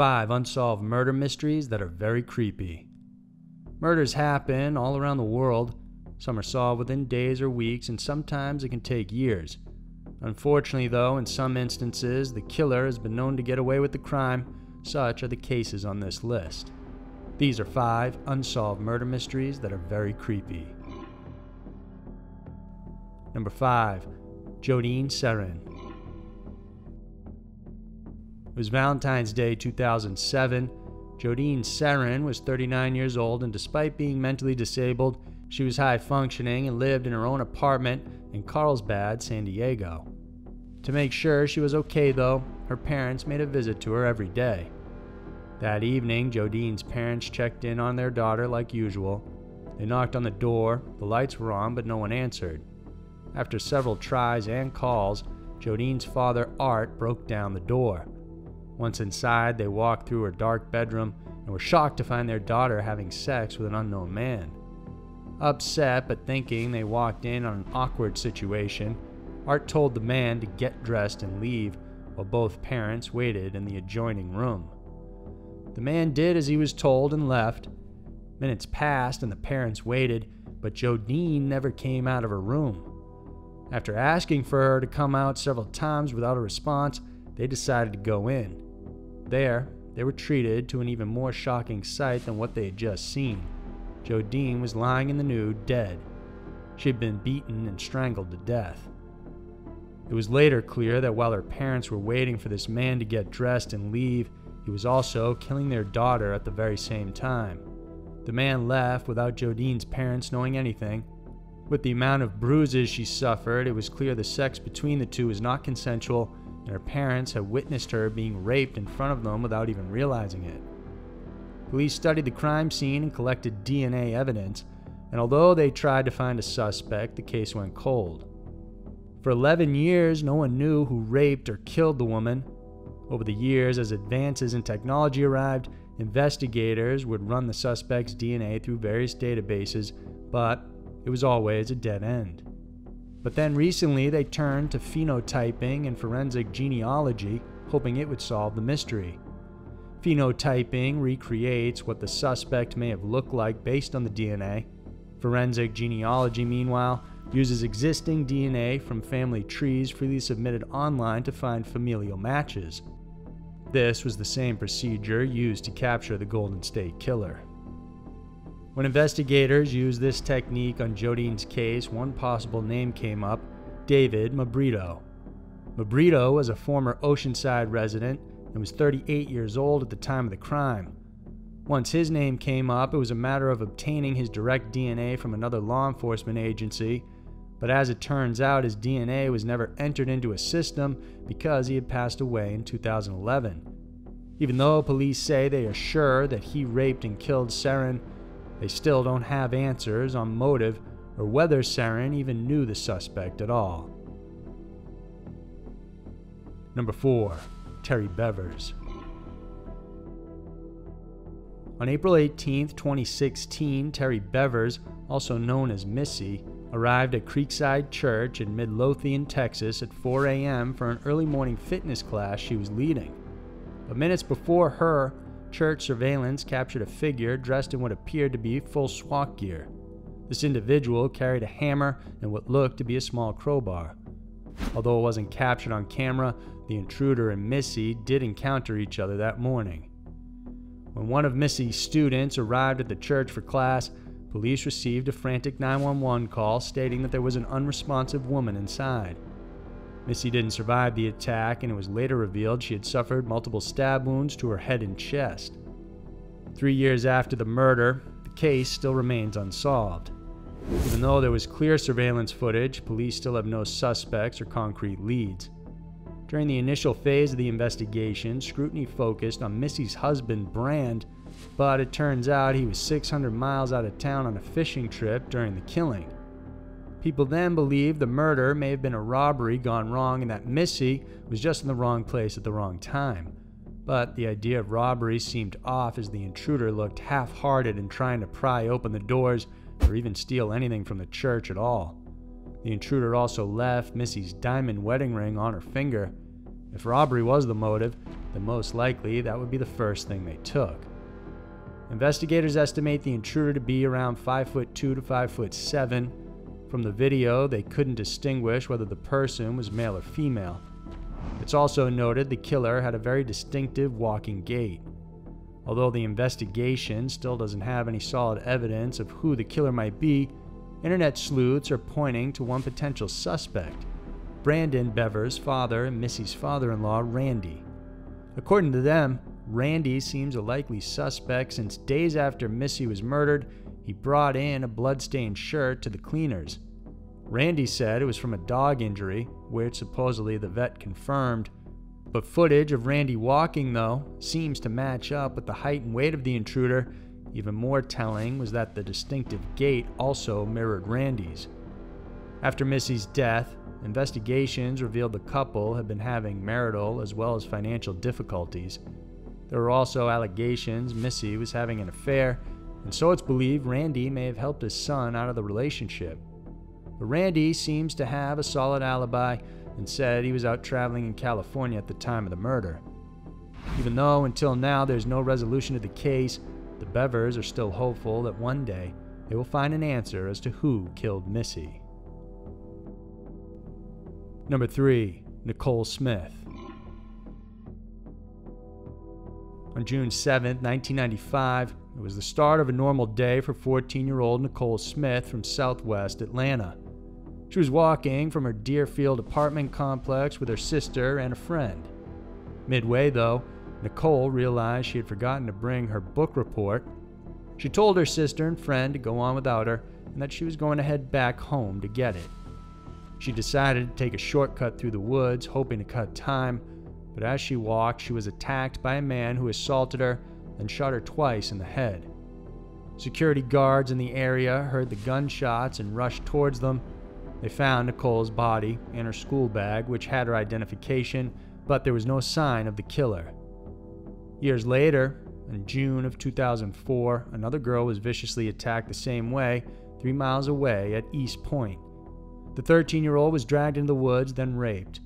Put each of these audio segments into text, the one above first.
5 unsolved murder mysteries that are very creepy. Murders happen all around the world. Some are solved within days or weeks, and sometimes it can take years. Unfortunately, though, in some instances, the killer has been known to get away with the crime. Such are the cases on this list. These are 5 unsolved murder mysteries that are very creepy. Number 5. Jodine Serrin. It was Valentine's Day 2007. Jodine Serrin was 39 years old, and despite being mentally disabled, she was high functioning and lived in her own apartment in Carlsbad, San Diego. To make sure she was okay though, her parents made a visit to her every day. That evening, Jodine's parents checked in on their daughter like usual. They knocked on the door, the lights were on, but no one answered. After several tries and calls, Jodine's father, Art, broke down the door. Once inside, they walked through her dark bedroom and were shocked to find their daughter having sex with an unknown man. Upset but thinking they walked in on an awkward situation, Art told the man to get dressed and leave while both parents waited in the adjoining room. The man did as he was told and left. Minutes passed and the parents waited, but Jodine never came out of her room. After asking for her to come out several times without a response, they decided to go in. There, they were treated to an even more shocking sight than what they had just seen. Jodine was lying in the nude, dead. She had been beaten and strangled to death. It was later clear that while her parents were waiting for this man to get dressed and leave, he was also killing their daughter at the very same time. The man left without Jodine's parents knowing anything. With the amount of bruises she suffered, it was clear the sex between the two was not consensual, and her parents had witnessed her being raped in front of them without even realizing it. Police studied the crime scene and collected DNA evidence, and although they tried to find a suspect, the case went cold. For 11 years, no one knew who raped or killed the woman. Over the years, as advances in technology arrived, investigators would run the suspect's DNA through various databases, but it was always a dead end. But then recently, they turned to phenotyping and forensic genealogy, hoping it would solve the mystery. Phenotyping recreates what the suspect may have looked like based on the DNA. Forensic genealogy, meanwhile, uses existing DNA from family trees freely submitted online to find familial matches. This was the same procedure used to capture the Golden State Killer. When investigators used this technique on Jodine's case, one possible name came up: David Mabrito. Mabrito was a former Oceanside resident and was 38 years old at the time of the crime. Once his name came up, it was a matter of obtaining his direct DNA from another law enforcement agency, but as it turns out, his DNA was never entered into a system because he had passed away in 2011. Even though police say they are sure that he raped and killed Serrin, they still don't have answers on motive or whether Serrin even knew the suspect at all. Number 4. Terry Bevers. On April 18, 2016, Terry Bevers, also known as Missy, arrived at Creekside Church in Midlothian, Texas at 4 a.m. for an early morning fitness class she was leading. But minutes before her, church surveillance captured a figure dressed in what appeared to be full SWAT gear. This individual carried a hammer and what looked to be a small crowbar. Although it wasn't captured on camera, the intruder and Missy did encounter each other that morning. When one of Missy's students arrived at the church for class, police received a frantic 911 call stating that there was an unresponsive woman inside. Missy didn't survive the attack, and it was later revealed she had suffered multiple stab wounds to her head and chest. 3 years after the murder, the case still remains unsolved. Even though there was clear surveillance footage, police still have no suspects or concrete leads. During the initial phase of the investigation, scrutiny focused on Missy's husband, Brand, but it turns out he was 600 miles out of town on a fishing trip during the killing. People then believed the murder may have been a robbery gone wrong and that Missy was just in the wrong place at the wrong time. But the idea of robbery seemed off, as the intruder looked half-hearted in trying to pry open the doors or even steal anything from the church at all. The intruder also left Missy's diamond wedding ring on her finger. If robbery was the motive, then most likely that would be the first thing they took. Investigators estimate the intruder to be around 5'2" to 5'7". From the video, they couldn't distinguish whether the person was male or female. It's also noted the killer had a very distinctive walking gait. Although the investigation still doesn't have any solid evidence of who the killer might be, internet sleuths are pointing to one potential suspect, Brandon Bevers' father and Missy's father-in-law, Randy. According to them, Randy seems a likely suspect since days after Missy was murdered, he brought in a bloodstained shirt to the cleaners. Randy said it was from a dog injury, which supposedly the vet confirmed. But footage of Randy walking, though, seems to match up with the height and weight of the intruder. Even more telling was that the distinctive gait also mirrored Randy's. After Missy's death, investigations revealed the couple had been having marital as well as financial difficulties. There were also allegations Missy was having an affair, and so it's believed Randy may have helped his son out of the relationship. But Randy seems to have a solid alibi and said he was out traveling in California at the time of the murder. Even though until now there's no resolution to the case, the Bevers are still hopeful that one day they will find an answer as to who killed Missy. Number 3. Nichole Smith. On June 7, 1995, it was the start of a normal day for 14-year-old Nichole Smith from Southwest Atlanta. She was walking from her Deerfield apartment complex with her sister and a friend. Midway, though, Nichole realized she had forgotten to bring her book report. She told her sister and friend to go on without her and that she was going to head back home to get it. She decided to take a shortcut through the woods, hoping to cut time, but as she walked, she was attacked by a man who assaulted her and shot her twice in the head. Security guards in the area heard the gunshots and rushed towards them. They found Nichole's body and her school bag, which had her identification, but there was no sign of the killer. Years later, in June of 2004, another girl was viciously attacked the same way, 3 miles away at East Point. The 13-year-old was dragged into the woods, then raped.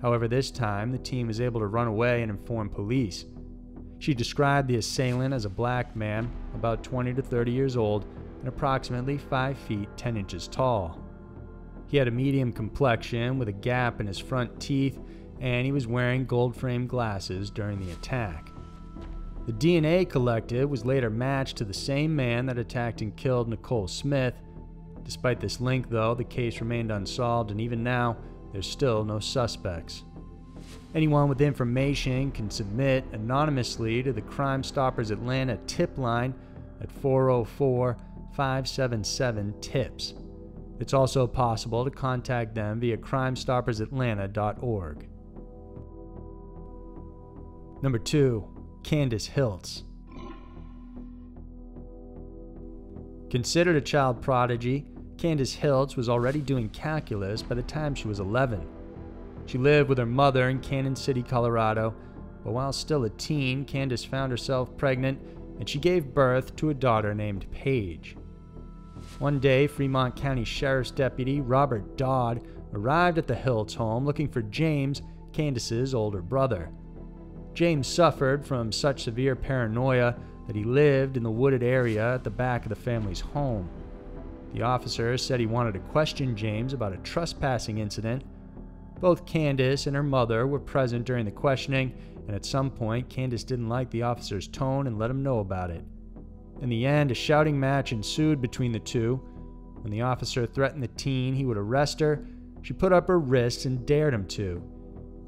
However, this time, the team was able to run away and inform police. She described the assailant as a black man, about 20 to 30 years old, and approximately 5 feet 10 inches tall. He had a medium complexion with a gap in his front teeth, and he was wearing gold-framed glasses during the attack. The DNA collected was later matched to the same man that attacked and killed Nichole Smith. Despite this link, though, the case remained unsolved, and even now, there's still no suspects. Anyone with information can submit anonymously to the Crime Stoppers Atlanta tip line at 404-577-TIPS. It's also possible to contact them via crimestoppersatlanta.org. Number 2. Candace Hiltz. Considered a child prodigy, Candace Hiltz was already doing calculus by the time she was 11. She lived with her mother in Canon City, Colorado, but while still a teen, Candace found herself pregnant and she gave birth to a daughter named Paige. One day, Fremont County Sheriff's Deputy Robert Dodd arrived at the Hiltz home looking for James, Candace's older brother. James suffered from such severe paranoia that he lived in the wooded area at the back of the family's home. The officer said he wanted to question James about a trespassing incident. Both Candace and her mother were present during the questioning, and at some point, Candace didn't like the officer's tone and let him know about it. In the end, a shouting match ensued between the two. When the officer threatened the teen he would arrest her, she put up her wrists and dared him to.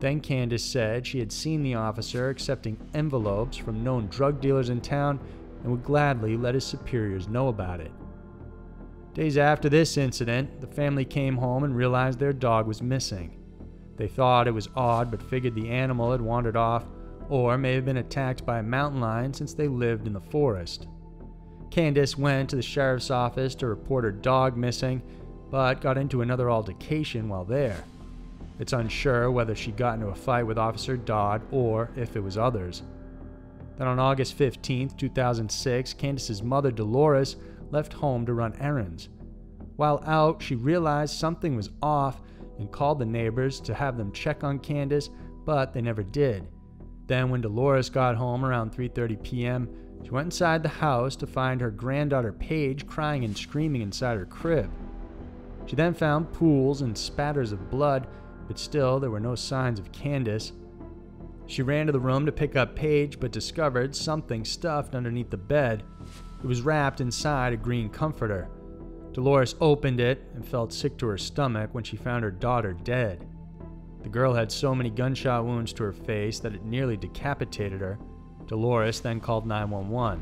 Then Candace said she had seen the officer accepting envelopes from known drug dealers in town and would gladly let his superiors know about it. Days after this incident, the family came home and realized their dog was missing. They thought it was odd but figured the animal had wandered off or may have been attacked by a mountain lion since they lived in the forest. Candace went to the sheriff's office to report her dog missing, but got into another altercation while there. It's unsure whether she got into a fight with Officer Dodd or if it was others. Then on August 15, 2006, Candace's mother, Dolores, left home to run errands. While out, she realized something was off and called the neighbors to have them check on Candace, but they never did. Then when Dolores got home around 3:30 p.m., she went inside the house to find her granddaughter Paige crying and screaming inside her crib. She then found pools and spatters of blood, but still there were no signs of Candace. She ran to the room to pick up Paige, but discovered something stuffed underneath the bed. It was wrapped inside a green comforter. Dolores opened it and felt sick to her stomach when she found her daughter dead. The girl had so many gunshot wounds to her face that it nearly decapitated her. Dolores then called 911.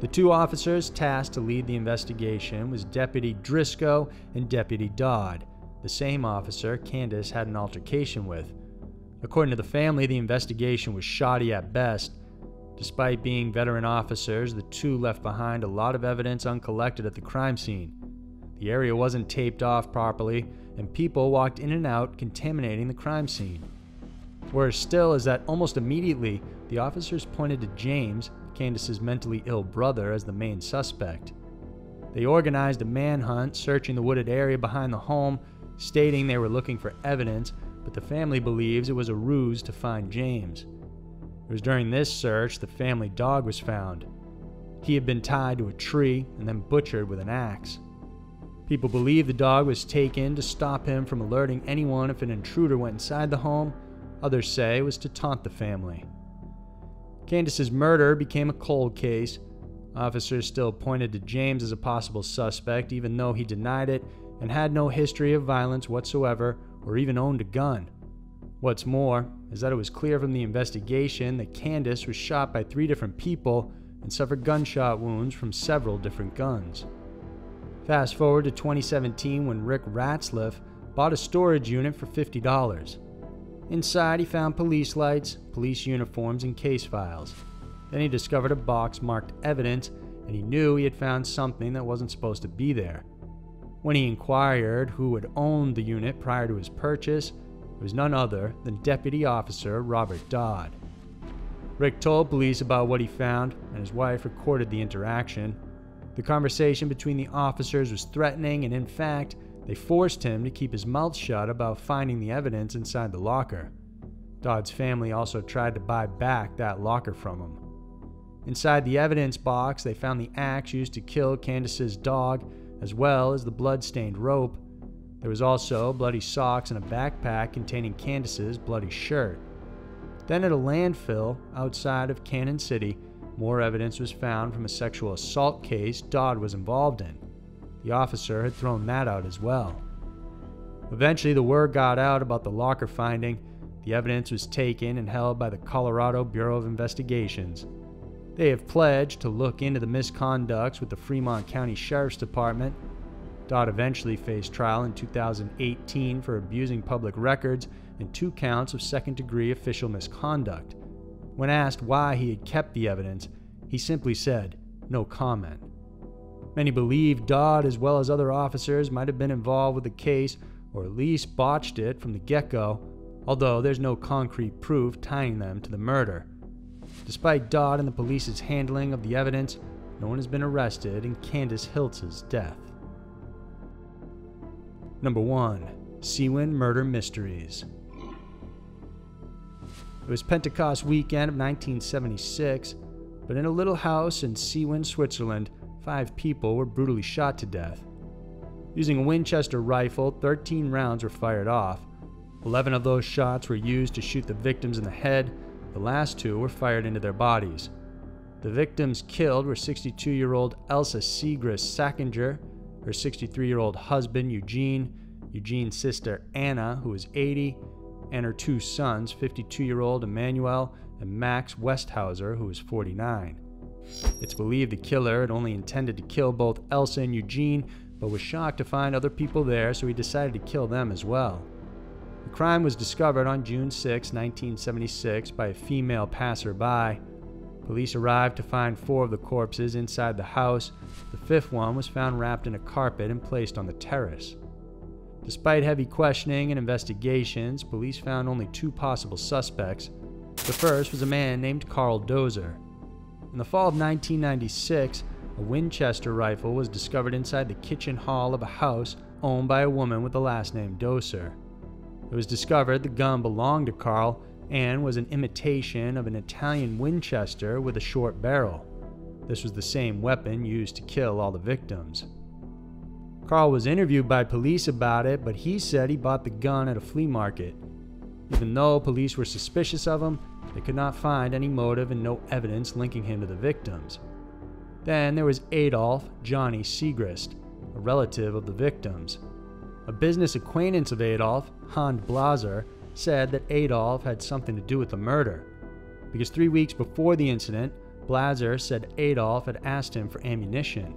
The two officers tasked to lead the investigation was Deputy Driscoll and Deputy Dodd, the same officer Candace had an altercation with. According to the family, the investigation was shoddy at best. Despite being veteran officers, the two left behind a lot of evidence uncollected at the crime scene. The area wasn't taped off properly, and people walked in and out, contaminating the crime scene. Worse still is that almost immediately, the officers pointed to James, Candace's mentally ill brother, as the main suspect. They organized a manhunt, searching the wooded area behind the home, stating they were looking for evidence, but the family believes it was a ruse to find James. It was during this search the family dog was found. He had been tied to a tree and then butchered with an axe. People believe the dog was taken to stop him from alerting anyone if an intruder went inside the home. Others say it was to taunt the family. Candace's murder became a cold case. Officers still pointed to James as a possible suspect, even though he denied it and had no history of violence whatsoever or even owned a gun. What's more is that it was clear from the investigation that Candace was shot by 3 different people and suffered gunshot wounds from several different guns. Fast forward to 2017 when Rick Ratzliff bought a storage unit for $50. Inside, he found police lights, police uniforms, and case files. Then he discovered a box marked evidence, and he knew he had found something that wasn't supposed to be there. When he inquired who had owned the unit prior to his purchase, it was none other than Deputy Officer Robert Dodd. Rick told police about what he found, and his wife recorded the interaction. The conversation between the officers was threatening, and in fact, they forced him to keep his mouth shut about finding the evidence inside the locker. Dodd's family also tried to buy back that locker from him. Inside the evidence box, they found the axe used to kill Candace's dog, as well as the blood-stained rope. There was also bloody socks and a backpack containing Candace's bloody shirt. Then at a landfill outside of Canon City, more evidence was found from a sexual assault case Dodd was involved in. The officer had thrown that out as well. Eventually, the word got out about the locker finding. The evidence was taken and held by the Colorado Bureau of Investigations. They have pledged to look into the misconducts with the Fremont County Sheriff's Department. Dodd eventually faced trial in 2018 for abusing public records and 2 counts of second-degree official misconduct. When asked why he had kept the evidence, he simply said, "No comment." Many believe Dodd, as well as other officers, might have been involved with the case or at least botched it from the get-go, although there's no concrete proof tying them to the murder. Despite Dodd and the police's handling of the evidence, no one has been arrested in Candace Hiltz's death. Number 1. Seewen Murder Mysteries. It was Pentecost weekend of 1976, but in a little house in Seewen, Switzerland, 5 people were brutally shot to death. Using a Winchester rifle, 13 rounds were fired off. 11 of those shots were used to shoot the victims in the head. The last 2 were fired into their bodies. The victims killed were 62-year-old Elsa Siegrist-Sackinger, her 63-year-old husband Eugene, Eugene's sister Anna, who was 80, and her 2 sons, 52-year-old Emmanuel and Max Westhauser, who was 49. It's believed the killer had only intended to kill both Elsa and Eugene, but was shocked to find other people there, so he decided to kill them as well. The crime was discovered on June 6, 1976 by a female passerby. Police arrived to find 4 of the corpses inside the house. The 5th one was found wrapped in a carpet and placed on the terrace. Despite heavy questioning and investigations, police found only 2 possible suspects. The first was a man named Carl Dozer. In the fall of 1996, a Winchester rifle was discovered inside the kitchen hall of a house owned by a woman with the last name Dozer. It was discovered the gun belonged to Carl, and was an imitation of an Italian Winchester with a short barrel. This was the same weapon used to kill all the victims. Carl was interviewed by police about it, but he said he bought the gun at a flea market. Even though police were suspicious of him, they could not find any motive and no evidence linking him to the victims. Then there was Adolf Johnny Siegrist, a relative of the victims. A business acquaintance of Adolf, Hans Blaser, said that Adolf had something to do with the murder, because 3 weeks before the incident, Blaser said Adolf had asked him for ammunition.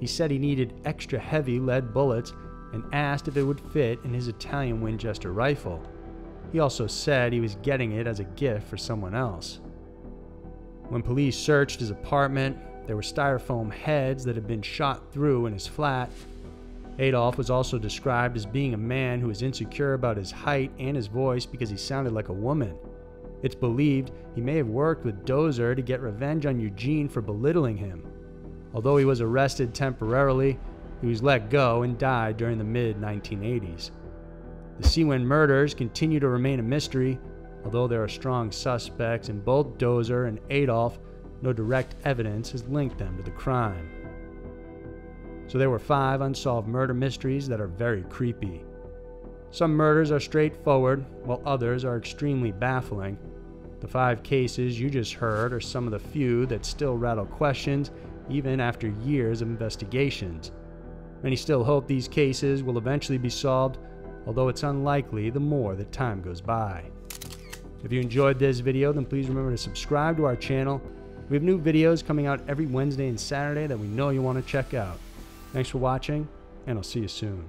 He said he needed extra heavy lead bullets and asked if it would fit in his Italian Winchester rifle. He also said he was getting it as a gift for someone else. When police searched his apartment, there were styrofoam heads that had been shot through in his flat. Adolf was also described as being a man who was insecure about his height and his voice because he sounded like a woman. It's believed he may have worked with Dozer to get revenge on Eugene for belittling him. Although he was arrested temporarily, he was let go and died during the mid-1980s. The Seewen murders continue to remain a mystery. Although there are strong suspects in both Dozer and Adolf, no direct evidence has linked them to the crime. So there were 5 unsolved murder mysteries that are very creepy. Some murders are straightforward, while others are extremely baffling. The 5 cases you just heard are some of the few that still rattle questions even after years of investigations. Many still hope these cases will eventually be solved, although it's unlikely the more that time goes by. If you enjoyed this video, then please remember to subscribe to our channel. We have new videos coming out every Wednesday and Saturday that we know you want to check out. Thanks for watching, and I'll see you soon.